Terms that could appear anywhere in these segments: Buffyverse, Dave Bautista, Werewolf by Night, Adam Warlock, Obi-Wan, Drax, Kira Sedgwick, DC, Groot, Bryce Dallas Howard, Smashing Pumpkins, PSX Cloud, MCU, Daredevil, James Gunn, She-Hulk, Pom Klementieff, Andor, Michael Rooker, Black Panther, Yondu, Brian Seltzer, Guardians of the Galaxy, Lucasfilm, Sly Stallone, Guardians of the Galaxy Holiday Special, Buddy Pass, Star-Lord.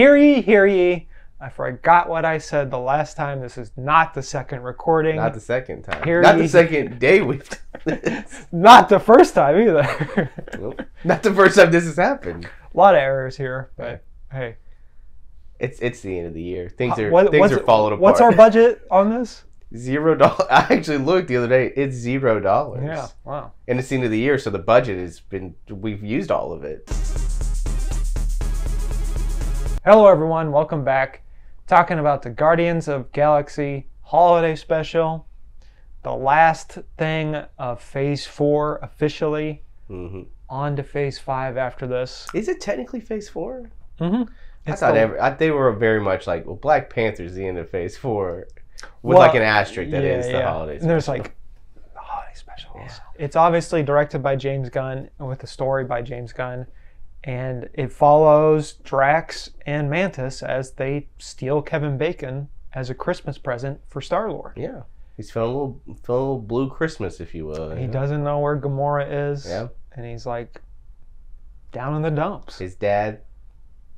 Hear ye, hear ye. I forgot what I said the last time. This is not the second recording. Not the second time. Hear not ye. The second day we've done this. Not the first time either. Nope. Not the first time this has happened. A lot of errors here, but hey. It's the end of the year. Things are falling apart. What's our budget on this? $0. I actually looked the other day. It's $0. Yeah, wow. And it's the end of the year, so the budget has been, we've used all of it. Hello everyone, welcome back. Talking about the Guardians of Galaxy holiday special. The last thing of Phase 4 officially. Mm-hmm. On to Phase 5 after this. Is it technically Phase 4? Mm-hmm. They were very much like, well, Black Panther's the end of Phase 4. With like an asterisk that is the holiday special. And there's like the holiday specials. Yeah. It's obviously directed by James Gunn with a story by James Gunn. And it follows Drax and Mantis as they steal Kevin Bacon as a Christmas present for Star-Lord. Yeah. He's feeling a little blue Christmas, if you will. He doesn't know where Gamora is. Yeah. And he's like down in the dumps. His dad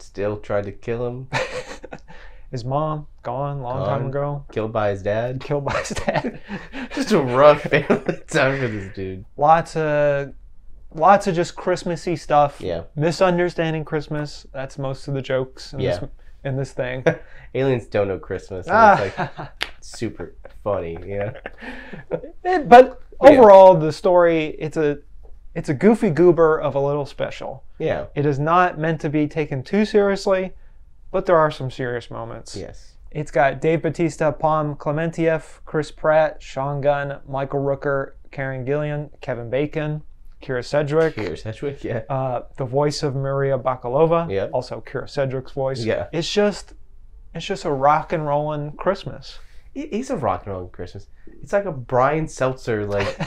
still tried to kill him. His mom, gone a long time ago. Killed by his dad. Just a rough family time for this dude. Lots of just Christmassy stuff. Yeah. Misunderstanding Christmas. That's most of the jokes in this thing. Aliens don't know Christmas. It's like super funny, you know? But overall, the story, it's a goofy goober of a little special. Yeah. It is not meant to be taken too seriously. But there are some serious moments. Yes. It's got Dave Bautista, Pom Klementieff, Chris Pratt, Sean Gunn, Michael Rooker, Karen Gillian, Kevin Bacon, Kira Sedgwick. Kira Sedgwick, yeah. The voice of Maria Bakalova. Yeah. Also Kira Sedgwick's voice. Yeah. It's just a rock and rollin' Christmas. It is a rock and rollin' Christmas. It's like a Brian Seltzer, like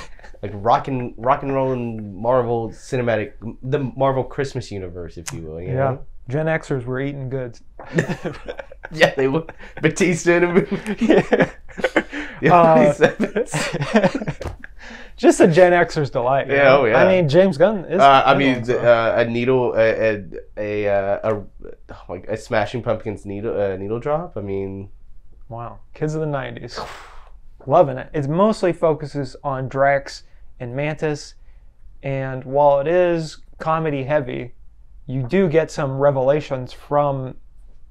like rock and rollin' Marvel cinematic, the Marvel Christmas universe, if you will. You know? Gen Xers were eating good. Yeah, they were. Bautista in a movie. Yeah. Just a Gen Xer's delight. Yeah, oh yeah. I mean, James Gunn is. A Smashing Pumpkins needle drop. I mean, wow, kids of the '90s, loving it. It mostly focuses on Drax and Mantis, and while it is comedy heavy, you do get some revelations from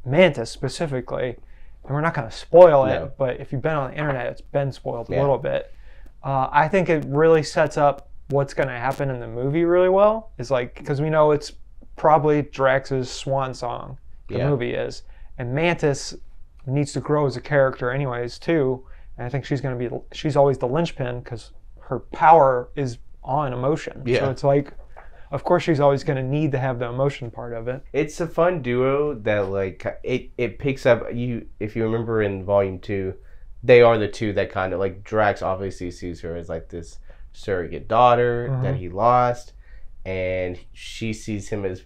Mantis specifically, and we're not going to spoil it, but if you've been on the internet, it's been spoiled a little bit. I think it really sets up what's going to happen in the movie really well. It's like, because we know it's probably Drax's swan song, the movie is, and Mantis needs to grow as a character anyways too, and I think she's always the linchpin because her power is on emotion. Yeah. So it's like, of course, she's always going to need to have the emotion part of it. It's a fun duo that, like, it picks up. If you remember in Volume 2, they are the two that kind of, like, Drax obviously sees her as like this surrogate daughter that he lost, and she sees him as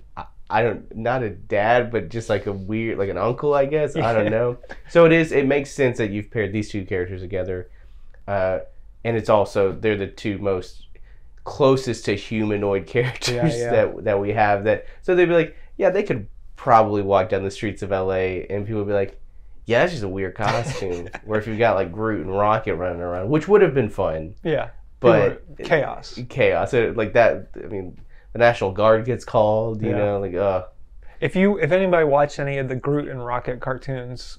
not a dad, but just like a weird, like an uncle, I guess. I don't know. So it makes sense that you've paired these two characters together, and it's also they're the two most closest to humanoid characters that we have. That so they'd be like, yeah, they could probably walk down the streets of LA and people would be like, yeah, that's just a weird costume. Where if you've got like Groot and Rocket running around, which would have been fun. Yeah, but chaos. Like that. I mean, the National Guard gets called. You know, like if anybody watched any of the Groot and Rocket cartoons,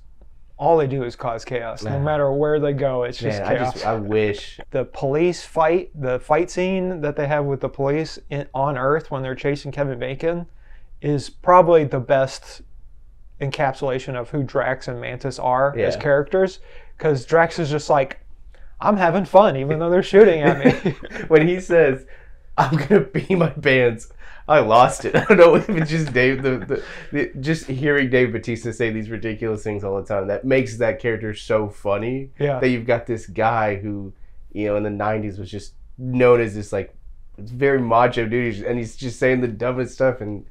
all they do is cause chaos. Man. No matter where they go, it's just chaos. I wish. The police fight, the fight scene that they have with the police on Earth when they're chasing Kevin Bacon is probably the best encapsulation of who Drax and Mantis are as characters. Because Drax is just like, I'm having fun, even though they're shooting at me. When he says, I'm gonna pee my pants, I lost it. I don't know if it's just Dave. Just hearing Dave Bautista say these ridiculous things all the time, that makes that character so funny. Yeah. That you've got this guy who, you know, in the '90s was just known as this like very macho dude, and he's just saying the dumbest stuff, and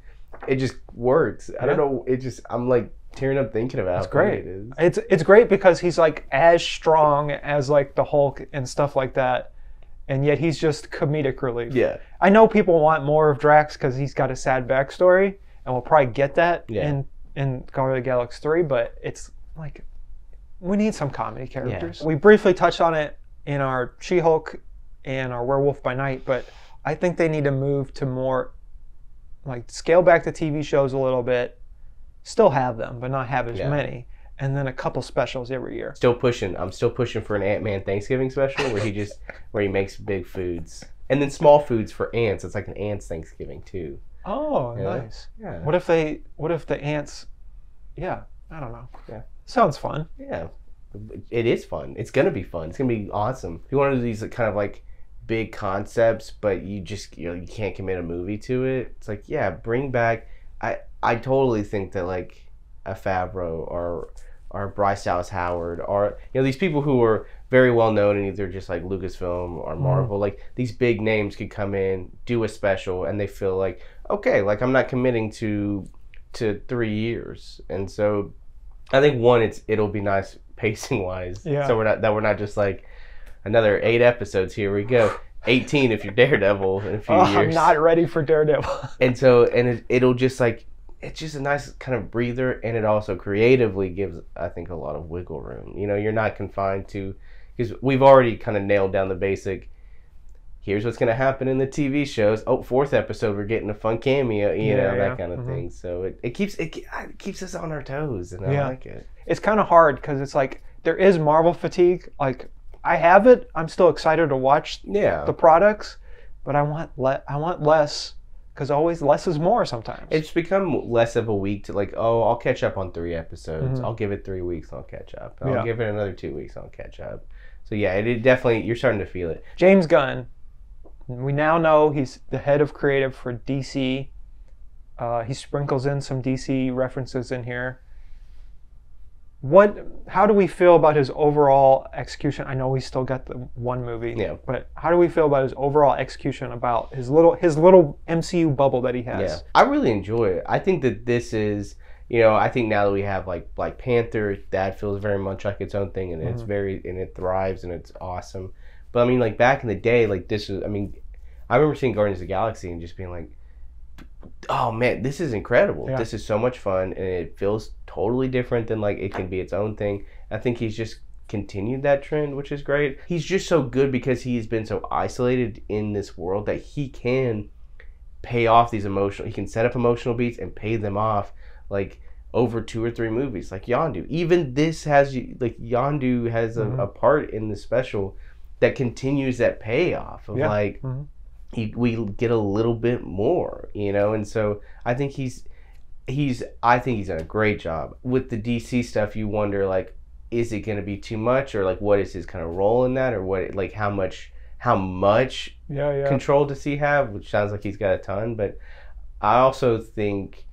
it just works. I don't know. It just I'm like tearing up thinking about. It's great. It is. It's great because he's like as strong as like the Hulk and stuff like that. And yet he's just comedic relief. Yeah. I know people want more of Drax because he's got a sad backstory, and we'll probably get that in in Guardians of the Galaxy 3, but it's like, we need some comedy characters. Yeah. We briefly touched on it in our She-Hulk and our Werewolf by Night, but I think they need to move to more, like, scale back the TV shows a little bit, still have them, but not have as many, and then a couple specials every year. Still pushing. I'm still pushing for an Ant-Man Thanksgiving special where he just, where he makes big foods. And then small foods for ants. It's like an ants Thanksgiving, too. Oh, you know? Nice. Yeah. What if they, what if the ants, yeah, I don't know. Yeah. Sounds fun. Yeah. It is fun. It's going to be fun. It's going to be awesome. If you want to do these kind of like big concepts, but you just, you know, you can't commit a movie to it. It's like, yeah, bring back. I totally think that like a Favreau or Bryce Dallas Howard or, you know, these people who are very well known and either just like Lucasfilm or Marvel, like these big names could come in, do a special, and they feel like, okay, like I'm not committing to 3 years. And so I think one, it'll be nice pacing wise. Yeah. So we're not just like another 8 episodes, here we go. 18 if you're Daredevil in a few years. I'm not ready for Daredevil. And so, and it'll just like, it's just a nice kind of breather, and it also creatively gives, I think, a lot of wiggle room. You know, you're not confined to, because we've already kind of nailed down the basic, here's what's going to happen in the TV shows. Oh, 4th episode, we're getting a fun cameo, you know, that kind of thing. So it keeps us on our toes, and I like it. It's kind of hard because it's like, there is Marvel fatigue. Like, I have it. I'm still excited to watch the products, but I want less. Because always less is more sometimes. It's become less of a week to like, oh, I'll catch up on 3 episodes. I'll give it 3 weeks, I'll catch up. I'll give it another 2 weeks, I'll catch up. So yeah, it definitely, you're starting to feel it. James Gunn, we now know he's the head of creative for DC. He sprinkles in some DC references in here. How do we feel about his overall execution? I know we still got the one movie, but how do we feel about his overall execution, about his little MCU bubble that he has? Yeah. I really enjoy it. I think that this is, you know, I think now that we have like Black Panther, that feels very much like its own thing, and it's very, and it thrives, and it's awesome. But I mean, like back in the day, like this is, I mean, I remember seeing Guardians of the Galaxy and just being like, oh man, this is incredible. Yeah. This is so much fun, and it feels totally different than like it can be its own thing. I think he's just continued that trend, which is great. He's just so good because he's been so isolated in this world that he can pay off these emotional, he can set up emotional beats and pay them off like over 2 or 3 movies, like Yondu. Even this has, like Yondu has a part in the special that continues that payoff of like, we get a little bit more, you know, and so I think he's done a great job. With the DC stuff, you wonder like, is it going to be too much, or like what is his kind of role in that, or what, like how much control does he have? Which sounds like he's got a ton, but I also think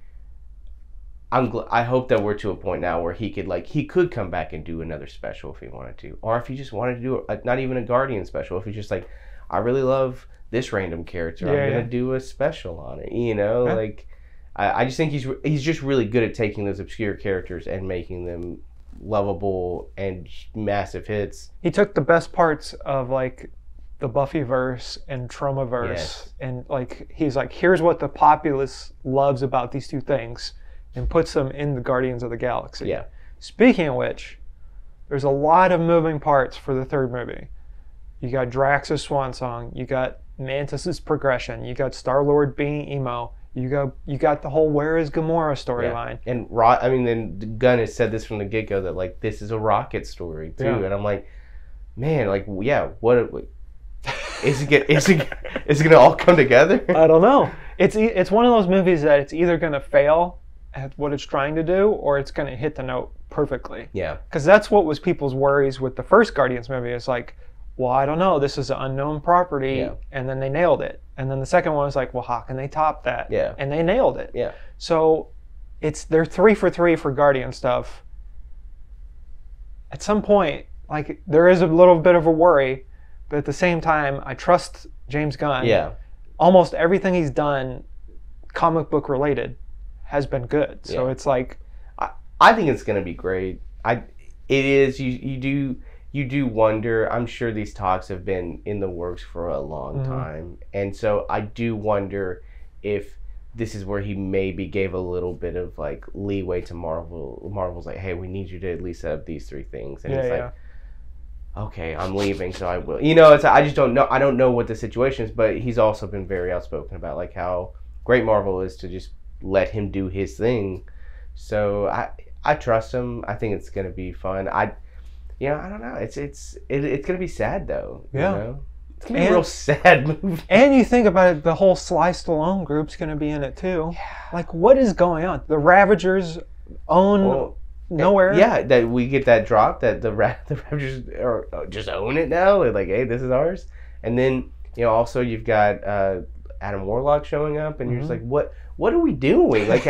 I hope that we're to a point now where he could come back and do another special if he wanted to, or if he just wanted to do not even a Guardian special, if he's just like, I really love this random character, I'm gonna do a special on it, you know. Like I just think he's just really good at taking those obscure characters and making them lovable and massive hits. He took the best parts of like the Buffyverse and Traumaverse, and like he's like, here's what the populace loves about these two things, and puts them in the Guardians of the Galaxy. Yeah. Speaking of which, there's a lot of moving parts for the 3rd movie. You got Drax's swan song, you got Mantis's progression, you got Star-Lord being emo, you got the whole where is Gamora storyline. Yeah. And I mean, then Gunn has said this from the get-go that like this is a Rocket story too, and I'm like, man, like is it gonna all come together? I don't know. It's one of those movies that it's either gonna fail at what it's trying to do, or it's gonna hit the note perfectly. Yeah. Because that's what was people's worries with the first Guardians movie. It's like, well, I don't know, this is an unknown property, and then they nailed it. And then the second one was like, well, how can they top that? Yeah. And they nailed it. Yeah. So they're 3 for 3 for Guardian stuff. At some point, like, there is a little bit of a worry, but at the same time, I trust James Gunn. Yeah. Almost everything he's done, comic book related, has been good. So it's like, I think it's gonna be great. You do wonder, I'm sure these talks have been in the works for a long time. And so I do wonder if this is where he maybe gave a little bit of like leeway to Marvel. Marvel's like, hey, we need you to at least set up these three things, and he's like, okay, I'm leaving, so I will. You know, it's I just don't know. I don't know what the situation is, but he's also been very outspoken about like how great Marvel is to just let him do his thing. So I trust him. I think it's gonna be fun. I don't know. It's gonna be sad though. Yeah. You know? It's gonna be a real sad movie. And you think about it, the whole Sly Stallone group's gonna be in it too. Yeah. Like, what is going on? The Ravagers own nowhere. Yeah, that we get that drop that the Ravagers are just own it now. They're like, hey, this is ours. And then also you've got Adam Warlock showing up, and you're just like, what are we doing? Like,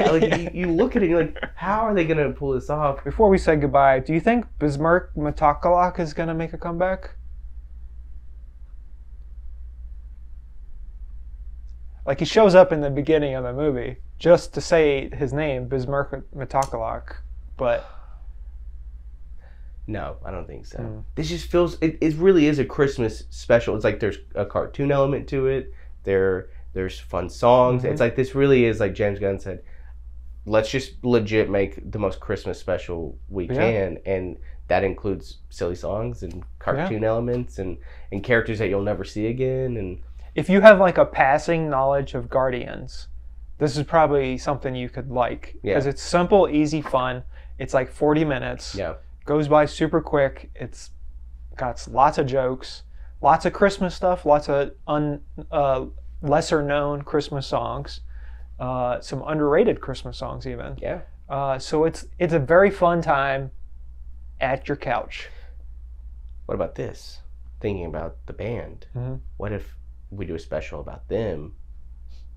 you look at it and you're like, how are they gonna pull this off? Before we say goodbye, do you think Bismarck Metakalok is gonna make a comeback? Like, he shows up in the beginning of the movie just to say his name, Bismarck Metakalok, but no, I don't think so. This just feels, it really is a Christmas special. It's like there's a cartoon element to it. There's fun songs. It's like, this really is, like James Gunn said, let's just legit make the most Christmas special we can, and that includes silly songs and cartoon elements and characters that you'll never see again. And if you have like a passing knowledge of Guardians, this is probably something you could like, because it's simple, easy, fun. It's like 40 minutes. Yeah, goes by super quick. It's got lots of jokes, lots of Christmas stuff, lots of lesser known Christmas songs, some underrated Christmas songs even. Yeah. So it's a very fun time at your couch. What about this? Thinking about the band. What if we do a special about them,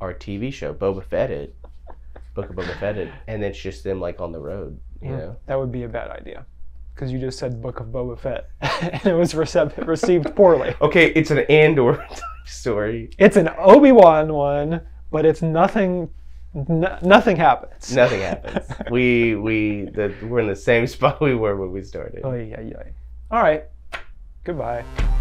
our TV show, Boba Fett it, Book of Boba Fett it, and it's just them like on the road, you know? That would be a bad idea, because you just said Book of Boba Fett, and it was received poorly. Okay, it's an Andor story. It's an Obi-Wan one, but it's nothing. Nothing happens. Nothing happens. We're in the same spot we were when we started. Oh yeah. All right. Goodbye.